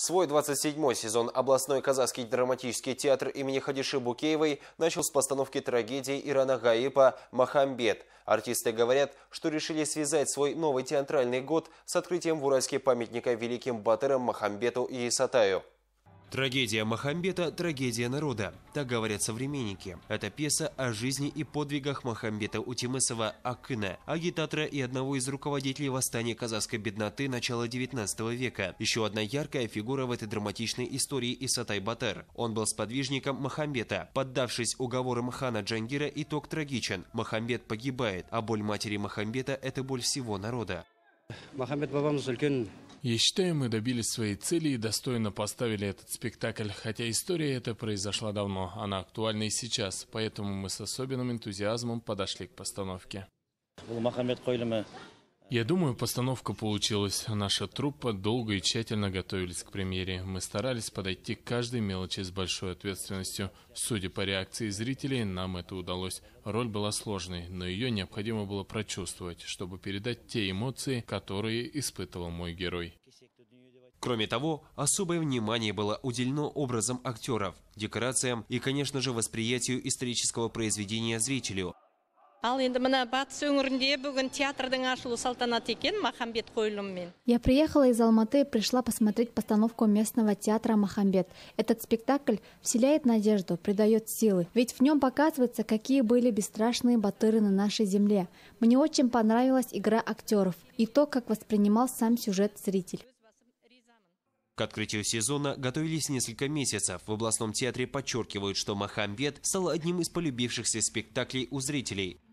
Свой 27-й сезон областной казахский драматический театр имени Хадиши Букеевой начал с постановки трагедии Ирана Гаипа «Махамбет». Артисты говорят, что решили связать свой новый театральный год с открытием в Уральске памятника великим батырам Махамбету Иесатаю. Трагедия Махамбета – трагедия народа, так говорят современники. Это пьеса о жизни и подвигах Махамбета Утимысова Акына, агитатора и одного из руководителей восстания казахской бедноты начала 19 века. Еще одна яркая фигура в этой драматичной истории – Исатай Батыр. Он был сподвижником Махамбета. Поддавшись уговорам хана Джангира, итог трагичен. Махамбет погибает, а боль матери Махамбета – это боль всего народа. Я считаю, мы добились своей цели и достойно поставили этот спектакль, хотя история эта произошла давно, она актуальна и сейчас, поэтому мы с особенным энтузиазмом подошли к постановке. Я думаю, постановка получилась. Наша труппа долго и тщательно готовились к премьере. Мы старались подойти к каждой мелочи с большой ответственностью. Судя по реакции зрителей, нам это удалось. Роль была сложной, но ее необходимо было прочувствовать, чтобы передать те эмоции, которые испытывал мой герой. Кроме того, особое внимание было уделено образам актеров, декорациям и, конечно же, восприятию исторического произведения зрителю. Я приехала из Алматы и пришла посмотреть постановку местного театра «Махамбет». Этот спектакль вселяет надежду, придает силы, ведь в нем показывается, какие были бесстрашные батыры на нашей земле. Мне очень понравилась игра актеров и то, как воспринимал сам сюжет зритель. К открытию сезона готовились несколько месяцев. В областном театре подчеркивают, что «Махамбет» стал одним из полюбившихся спектаклей у зрителей.